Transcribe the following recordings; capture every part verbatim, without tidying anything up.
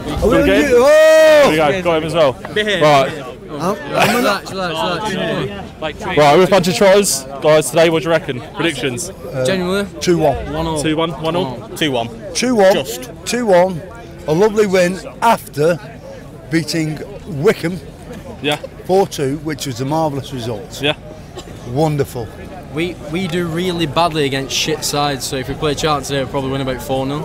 YouTube. All good? There we go, got him as well. Right. Relax, relax, relax. Right, we're with a bunch of tries. Guys, today, what do you reckon? Predictions? Uh, Genuinely? two one. one all. two one, one all? two one. two one. Just. two one. A lovely win after beating Wickham. Yeah. four two, which was a marvellous result. Yeah. Wonderful. We we do really badly against shit sides, so if we play Charlton today, we'll probably win about four nil.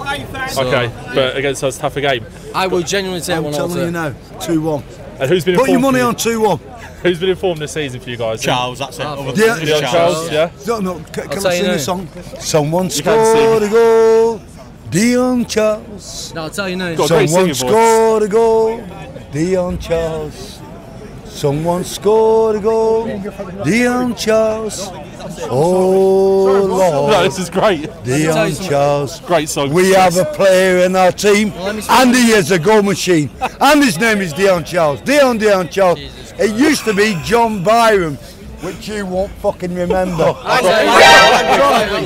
So okay, but against us, tougher game. I will genuinely say one all. I'm telling you now, two one. And who's been Put your money on two one. Who's been informed this season for you guys? Charles, that's it. Oh, yeah. Yeah, Charles, yeah. No, no, can, can I sing the song? Someone you scored a goal, Dion Charles. No, I'll tell you now. Someone scored a goal, Dion Charles. Someone scored a goal, Dion Charles. Oh, Lord. No, this is great. Dion Charles. Great song. We have a player in our team. And he is a goal machine. And his name is Dion Charles. Dion, Dion Charles. It used to be John Byram, which you won't fucking remember. I'll tell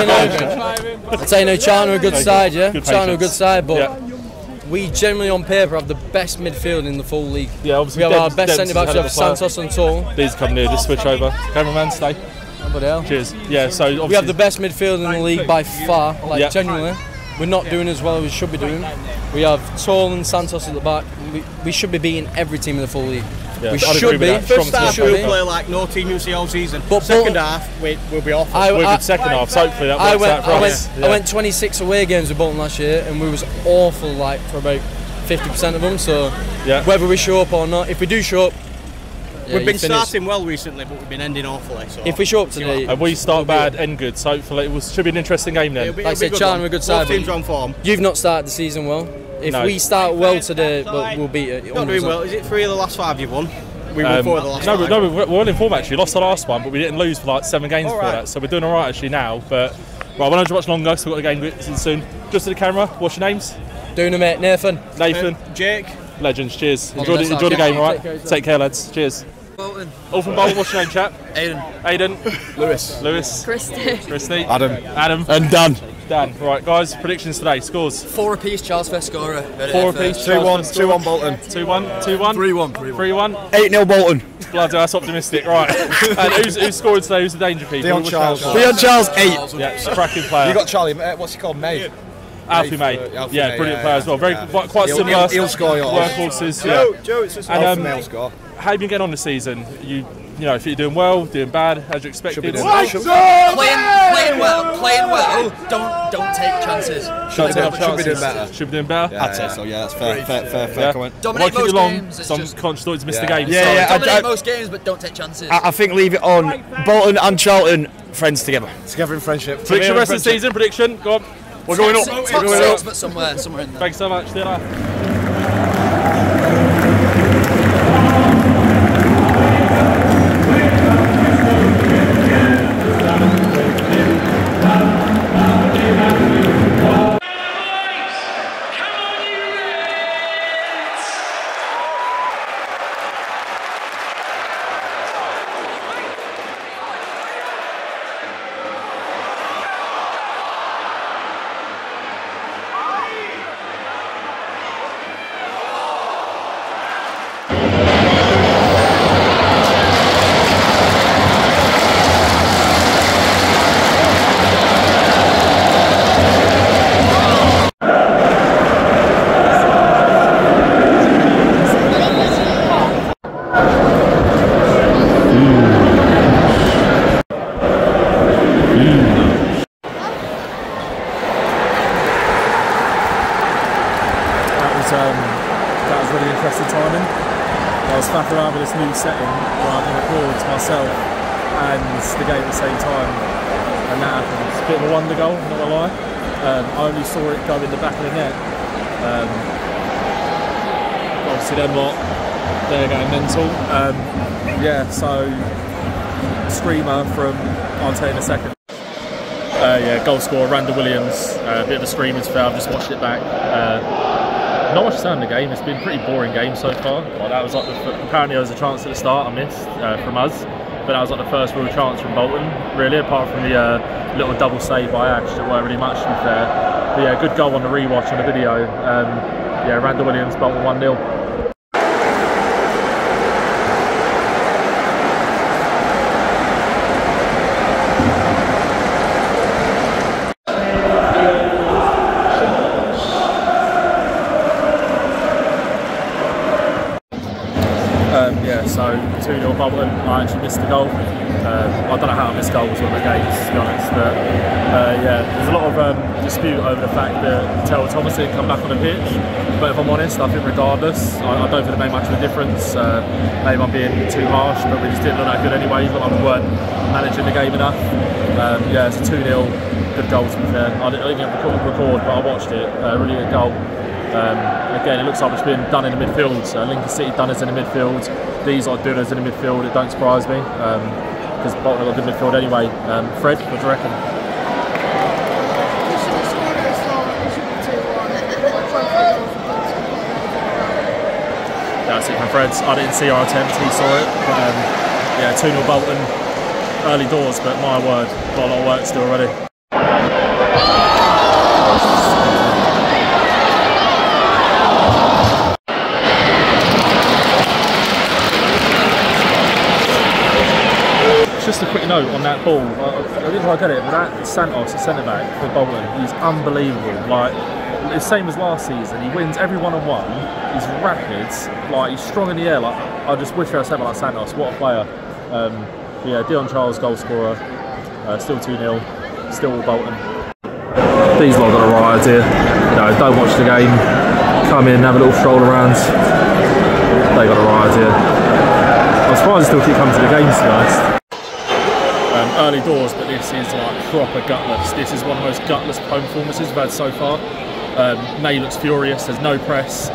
you no. I'll tell you no, Charlton are a good side, yeah? Charlton are a good side, but we generally, on paper, have the best midfield in the full league. Yeah, obviously. We have Debs, our best centre backs. We have Santos and Tall. These come near, just switch over. Cameraman, stay. Nobody else. Cheers. Yeah, so obviously we have the best midfield in the league by far. Like, yeah. Genuinely, we're not doing as well as we should be doing. We have Tall and Santos at the back. We, we should be beating every team in the full league. Yeah, we should be. First half we'll play like no team you see all season. But second but, half we, we'll be off. I, we'll I, be second I, half. So hopefully that works went, out for I us. Went, yeah. I went twenty-six away games with Bolton last year, and we was awful like for about fifty percent of them. So yeah. Whether we show up or not, if we do show up, yeah, we've been starting well recently, but we've been ending awfully. So if we show up today, and we start bad, end good. So hopefully it was, should be an interesting game then. It'll be, it'll like I said, Charlton, we're a good side. Both teams on form. You've not started the season well. If no. we start well today, we'll, we'll beat it. Not doing well. Is it three of the last five you've won? We won um, four of the last no, five. No, we were in form actually. Lost the last one, but we didn't lose for like seven games all before right. that. So we're doing all right actually now. But right, we're not much longer, so we've got the game soon. Just to the camera, what's your names? Doing them, mate. Nathan. Nathan. Nathan. Jake. Legends, cheers. Enjoy, the, enjoy the game, all right? Take care, Take care lads. Cheers. Bolton. All from Bolton, what's your name, chap? Aiden. Aiden. Lewis. Lewis. Christy. Christy. Adam. Adam. And Dan. Dan. Right, guys, predictions today. Scores. Four apiece, Charles first scorer. Four apiece, two one. two one Bolton. two one. two one. three one. three one. eight nil Bolton. Bloody, that's optimistic. Right. And who's, who's scoring today? Who's the danger people? Dion Charles. Dion Charles, eight. Yeah, cracking player. You got Charlie, uh, what's he called, May? Alfie May, yeah, May, brilliant yeah, player yeah, as well. Very yeah. quite, quite he'll, similar. He'll, he'll score your workhorses. Joe, yeah. Joe, it's just Alfie May will score. How have you been getting on this season? You, you know, if you're doing well, doing bad, as you expected. Playing, playing well, playing well. Don't, don't take chances. Should, should, be, should be doing better. Should be doing better. Yeah, I'd say so. Yeah, that's fair, fair, fair, fair yeah. comment. Dominate most long, games. So I'm conscious that he's missed the game. Yeah, yeah. Dominate most games, but don't take chances. I think leave it on Bolton and Charlton, friends together, together in friendship. Prediction rest of the season. Prediction. Go on. We're going up. Six, We're going six, up. But somewhere, somewhere in there. Thanks so much. See you later. Score Randall Williams, uh, a bit of a screamer's foul. I've just watched it back. Uh, not much to say in the game. It's been a pretty boring game so far. Well, that was like the, apparently there was a chance at the start I missed uh, from us, but that was like the first real chance from Bolton. Really, apart from the uh, little double save by Ash, there weren't really much to be fair. But yeah, good goal on the rewatch on the video. Um, yeah, Randall Williams, Bolton one nil. Yeah, so two nil Bolton. I actually missed the goal. Um, I don't know how I missed goals in the games, to be honest. But uh, yeah, there's a lot of um, dispute over the fact that Terrell Thomas didn't come back on the pitch. But if I'm honest, I think regardless, I, I don't think it made much of a difference. Uh, maybe I'm being too harsh, but we just didn't look that good anyway. But I weren't managing the game enough. Um, yeah, it's a two nil. Good goal, to be fair. I didn't even record, record, but I watched it. Uh, really good goal. Um, again, it looks like it's been done in the midfield. So Lincoln City done us in the midfield. These are doing us in the midfield. It don't surprise me because um, Bolton are good midfield anyway. Um, Fred, what do you reckon? We should have scored this goal. We should be two one. That's it from Fred. I didn't see our attempt. He saw it. But, um, yeah, two nil Bolton. Early doors, but my word, got a lot of work still already. Just a quick note on that ball, I, I didn't quite get it, but that Santos, the centre-back for Bolton, he's unbelievable. Like, the same as last season, he wins every one-on-one, he's rapid, like, he's strong in the air. Like, I just wish I had someone like Santos, what a player. Um, yeah, Dion Charles, goal scorer, uh, still two nil, still Bolton. These lot got a right idea, you know, don't watch the game, come in, have a little stroll around, they got a right idea. I'm surprised they still keep coming to the games, to be honest. Um, early doors, but this is like proper gutless. This is one of the most gutless home performances we've had so far. Um, May looks furious, there's no press,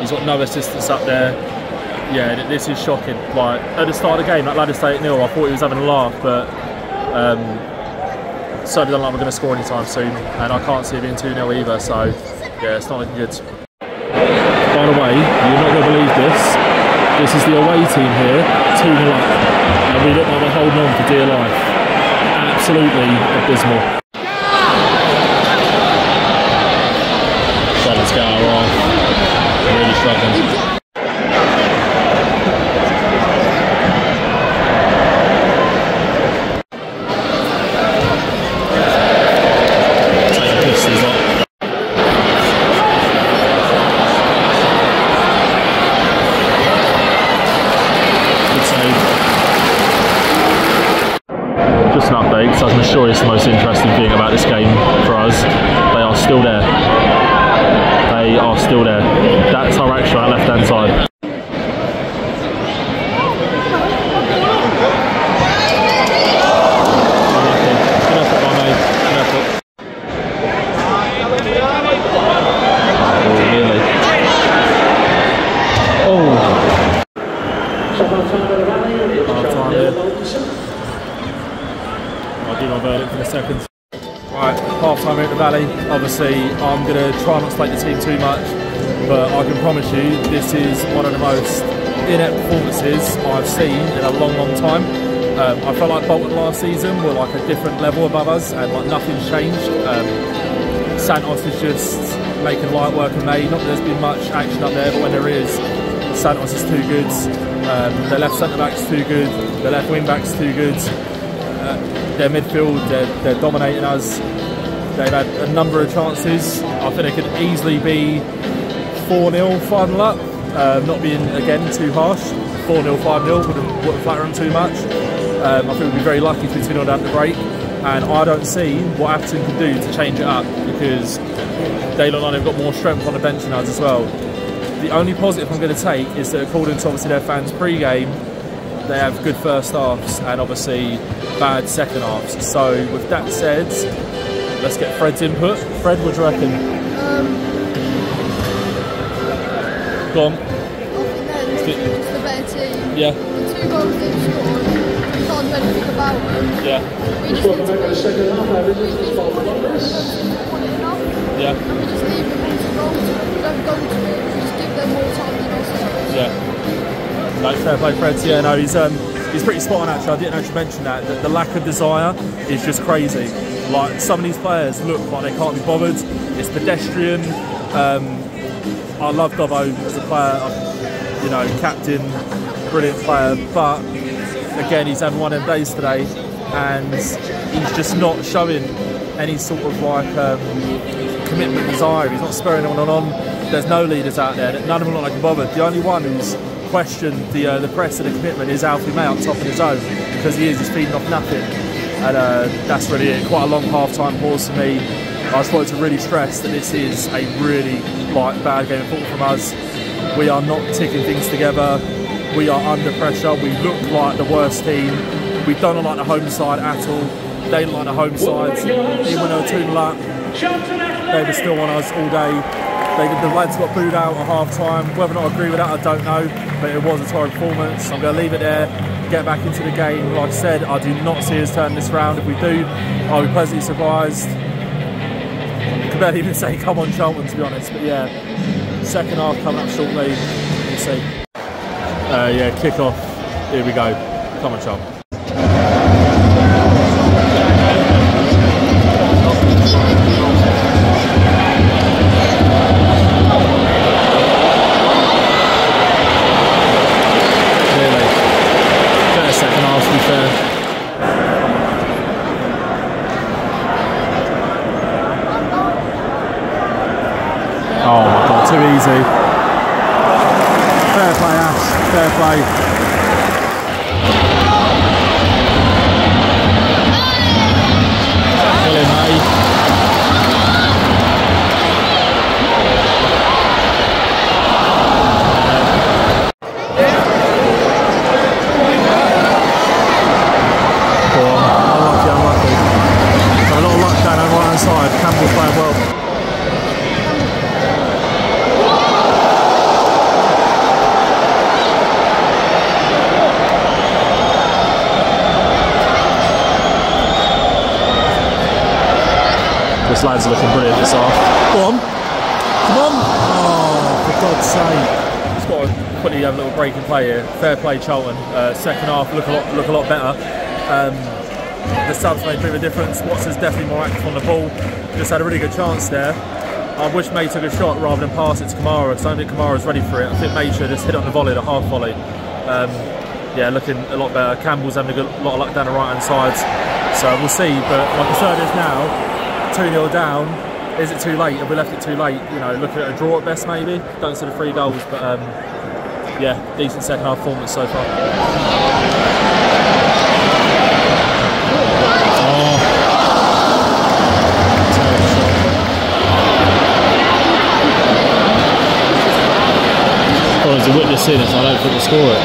he's got no assistance up there. Yeah, this is shocking. Like, at the start of the game, that lad is eight nil, I thought he was having a laugh, but um, certainly don't like we're going to score anytime soon, and I can't see it being two nil either, so yeah, it's not looking good. By the way, you're not going to believe this. This is the away team here, two nil up, and we look like we're holding on for dear life. Absolutely abysmal. Well, let's get our off. We're really struggling. Take the piss, these lot. Just an update, because I'm sure it's the most interesting thing about this game for us. They are still there. They are still there. That's our actual left hand side. I'll do my verdict in a second. Right, half time at the Valley. Obviously, I'm going to try not to slate the team too much, but I can promise you this is one of the most inept performances I've seen in a long, long time. Um, I felt like Bolton last season were like a different level above us, and like nothing's changed. Um, Santos is just making light work of May. Not that there's been much action up there, but when there is, Santos is too good. Um, their left centre back's too good. Their left wing back's too good. Uh, Their midfield, they're, they're dominating us. They've had a number of chances. I think it could easily be four nil, five nil up. Uh, not being, again, too harsh. four nil, five nil wouldn't, wouldn't flatter them too much. Um, I think we'd be very lucky to be two nil down the break. And I don't see what Atherton can do to change it up, because they look like they've got more strength on the bench than us as well. The only positive I'm going to take is that, according to obviously their fans pre-game, they have good first halves and obviously bad second halves. So with that said, let's get Fred's input. Fred, what do you reckon? Um, Go on. I think they're just the better team. Yeah. The two goals they've scored, we can't do anything about it. Yeah. We just need to win. Yeah. We just need to win the goals. We don't go to it. We just give them more time than ourselves. Yeah. Like, fair play, Fred. Yeah, no, he's um, he's pretty spot on actually. I didn't actually mention that. The, the lack of desire is just crazy. Like, some of these players look like they can't be bothered. It's pedestrian. Um, I love Dobbo as a player, you know, captain, brilliant player, but again, he's having one of them days today, and he's just not showing any sort of like um, commitment, desire. He's not spurring anyone on. There's no leaders out there. None of them look like bothered. The only one who's questioned the uh, the press and the commitment is Alfie May up top of his own, because he is just feeding off nothing. And uh, that's really it. Quite a long half-time pause for me. I just wanted to really stress that this is a really like bad game of football from us. We are not ticking things together. We are under pressure. We look like the worst team. We don't like the home side at all. They don't like the home sides. Even when they were two nil up, they were still on us all day. They, the lads got booed out at half-time. Whether or not I agree with that, I don't know. But it was a tiring performance. I'm going to leave it there. Get back into the game. Like I said, I do not see us turning this round. If we do, I'll be pleasantly surprised. I could barely even say come on Charlton, to be honest, but yeah, second half coming up shortly, we'll see. Uh, yeah, kick off, here we go, come on Charlton. Really, better second half to be fair. Oh my God, too easy. Fair play, Ash, fair play. Billy May. Go on, unlucky, unlucky. Got a lot of luck down on the right hand side, Campbell playing well. These lads are looking brilliant this half. Come on, come on! Oh, for God's sake! Just got to quickly have a little break and play here. Fair play, Charlton. Uh, second half look a lot, look a lot better. Um, the subs made a bit of a difference. Watson's definitely more active on the ball. Just had a really good chance there. I wish May took a shot rather than pass it to Kamara, because I don't think Kamara's ready for it. I think May should just hit on the volley, the half volley. Um, yeah, looking a lot better. Campbell's having a good, lot of luck down the right hand side, so we'll see. But my concern is now, two nil down, is it too late? Have we left it too late? You know, looking at a draw at best maybe. Don't see the three goals, but um, yeah, decent second half performance so far. Oh. Well, there's a witness here, so I don't think they score it.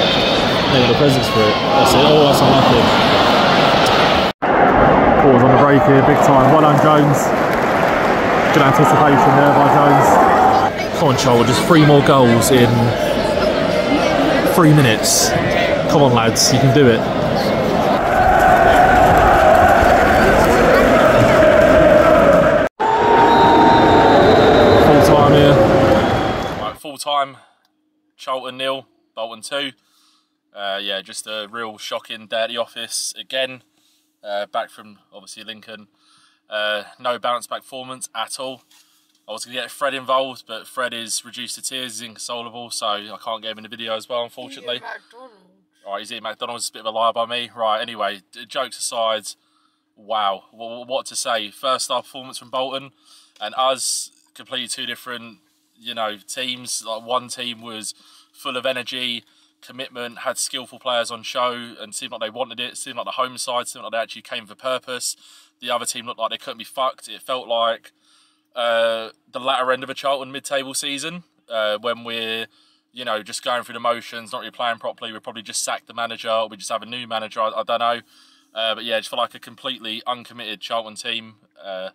They got the presence for it. That's it. Oh, that's unlucky. On the break here, big time. Well done, Jones. Good anticipation there by Jones. Come on, Charles, just three more goals in three minutes. Come on, lads, you can do it. Full time here. Right, full time. Charlton nil, Bolton two. Uh, yeah, just a real shocking day at the office again. Uh, back from obviously Lincoln, uh, no bounce back performance at all. I was going to get Fred involved, but Fred is reduced to tears, he's inconsolable, so I can't get him in the video as well, unfortunately. Alright, he's eating McDonald's, it's a bit of a lie by me. Right, anyway, jokes aside, wow, what, what to say. First half performance from Bolton and us, completely two different, you know, teams. Like one team was full of energy, commitment, had skillful players on show and seemed like they wanted it, seemed like the home side, seemed like they actually came for purpose. The other team looked like they couldn't be fucked. It felt like uh, the latter end of a Charlton mid-table season uh, when we're, you know, just going through the motions, not really playing properly. We probably just sacked the manager or we just have a new manager, I, I don't know. Uh, but yeah, just felt like a completely uncommitted Charlton team. Uh,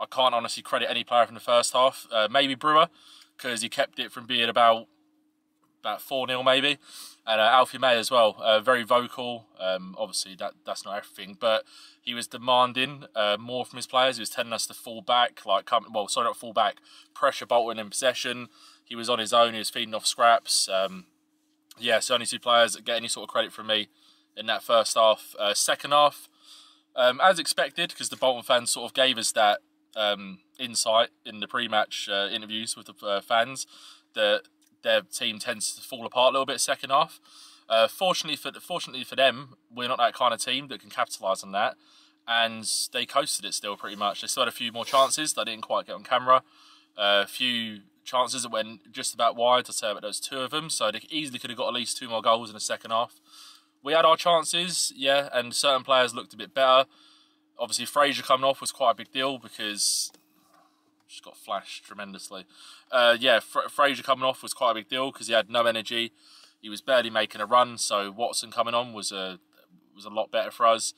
I can't honestly credit any player from the first half. Uh, maybe Brewer, because he kept it from being about about four nil maybe, and uh, Alfie May as well, uh, very vocal. Um, obviously that that's not everything, but he was demanding uh, more from his players. He was telling us to fall back, like come, well sorry not fall back, pressure Bolton in possession. He was on his own, he was feeding off scraps. Um, yeah, so only two players that get any sort of credit from me in that first half. Uh, second half, um, as expected, because the Bolton fans sort of gave us that um, insight in the pre-match uh, interviews with the uh, fans that their team tends to fall apart a little bit second half. Uh, fortunately for fortunately for them, we're not that kind of team that can capitalise on that, and they coasted it still pretty much. They still had a few more chances that didn't quite get on camera, a uh, few chances that went just about wide. I'd say about those two of them, so they easily could have got at least two more goals in the second half. We had our chances, yeah, and certain players looked a bit better. Obviously, Fraser coming off was quite a big deal because just got flashed tremendously. Uh, yeah, Fra Fraser coming off was quite a big deal because he had no energy. He was barely making a run, so Watson coming on was a was a lot better for us.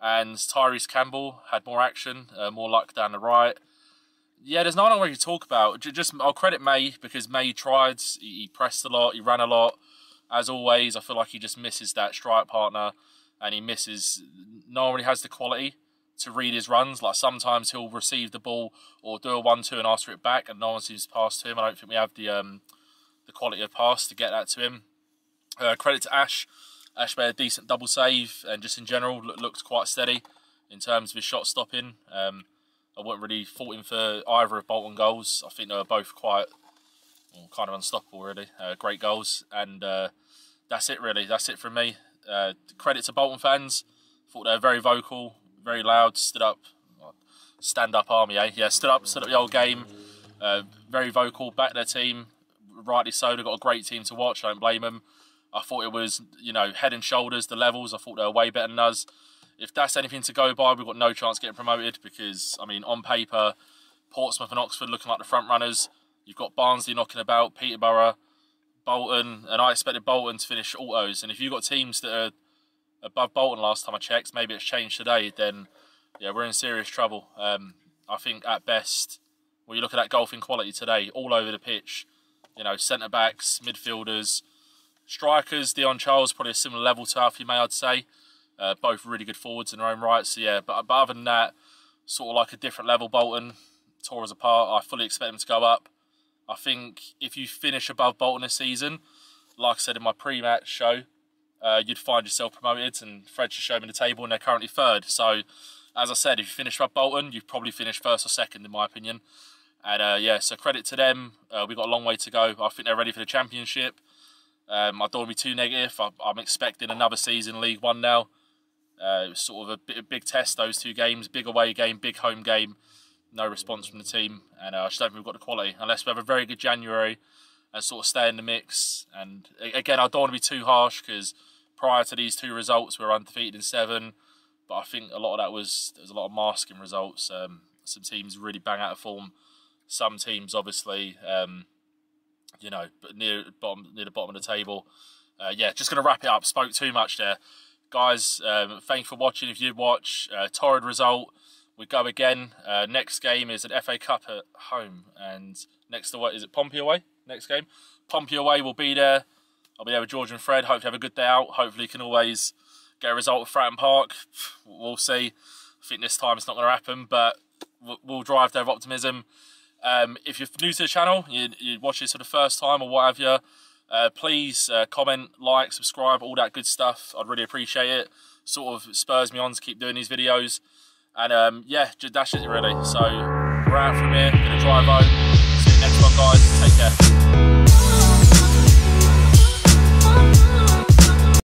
And Tyrese Campbell had more action, uh, more luck down the right. Yeah, there's not a lot to talk about. Just I'll credit May because May tried. He pressed a lot. He ran a lot. As always, I feel like he just misses that strike partner, and he misses. No one really has the quality to read his runs. Like sometimes he'll receive the ball or do a one-two and ask for it back, and no one seems to pass to him. I don't think we have the um, the quality of pass to get that to him. Uh, credit to Ash. Ash made a decent double save and just in general look, looked quite steady in terms of his shot stopping. Um, I wasn't really faulting for either of Bolton goals. I think they were both quite, well, kind of unstoppable really. Uh, great goals, and uh, that's it really. That's it from me. Uh, credit to Bolton fans. Thought they were very vocal, very loud, stood up. Stand up army, eh? Yeah, stood up, stood up the whole game. Uh, very vocal, backed their team. Rightly so, they've got a great team to watch. I don't blame them. I thought it was, you know, head and shoulders, the levels. I thought they were way better than us. If that's anything to go by, we've got no chance of getting promoted because, I mean, on paper, Portsmouth and Oxford looking like the front runners. You've got Barnsley knocking about, Peterborough, Bolton, and I expected Bolton to finish autos. And if you've got teams that are above Bolton last time I checked, maybe it's changed today, then, yeah, we're in serious trouble. Um, I think at best, when you look at that golfing quality today, all over the pitch, you know, centre-backs, midfielders, strikers, Dion Charles, probably a similar level to Alfie May, I'd say. Uh, both really good forwards in their own right. So, yeah, but, but other than that, sort of like a different level, Bolton tore us apart. I fully expect them to go up. I think if you finish above Bolton this season, like I said in my pre-match show, uh, you'd find yourself promoted, and Fred just showed me the table, and they're currently third. So, as I said, if you finish above Bolton, you'd probably finish first or second, in my opinion. And, uh, yeah, so credit to them. Uh, we've got a long way to go. I think they're ready for the Championship. Um, I don't want to be too negative. I, I'm expecting another season League One now. Uh, it was sort of a, a big test, those two games. Big away game, big home game. No response from the team. And uh, I just don't think we've got the quality. Unless we have a very good January and sort of stay in the mix. And again, I don't want to be too harsh because prior to these two results, we were undefeated in seven. But I think a lot of that was, there was a lot of masking results. Um, some teams really bang out of form. Some teams, obviously... Um, you know, but near bottom, near the bottom of the table. Uh, yeah, just going to wrap it up. Spoke too much there. Guys, um, thanks for watching. If you watch, uh, torrid result. We go again. Uh, next game is an F A Cup at home. And next away, is it Pompey away? Next game. Pompey away will be there. I'll be there with George and Fred. Hopefully have a good day out. Hopefully you can always get a result at Fratton Park. We'll see. I think this time it's not going to happen, but we'll drive there with optimism. Um, if you're new to the channel, you, you watch this for the first time or what have you, uh, please uh, comment, like, subscribe, all that good stuff. I'd really appreciate it. Sort of spurs me on to keep doing these videos. And um, yeah, that's it really. So we're out from here, gonna drive home.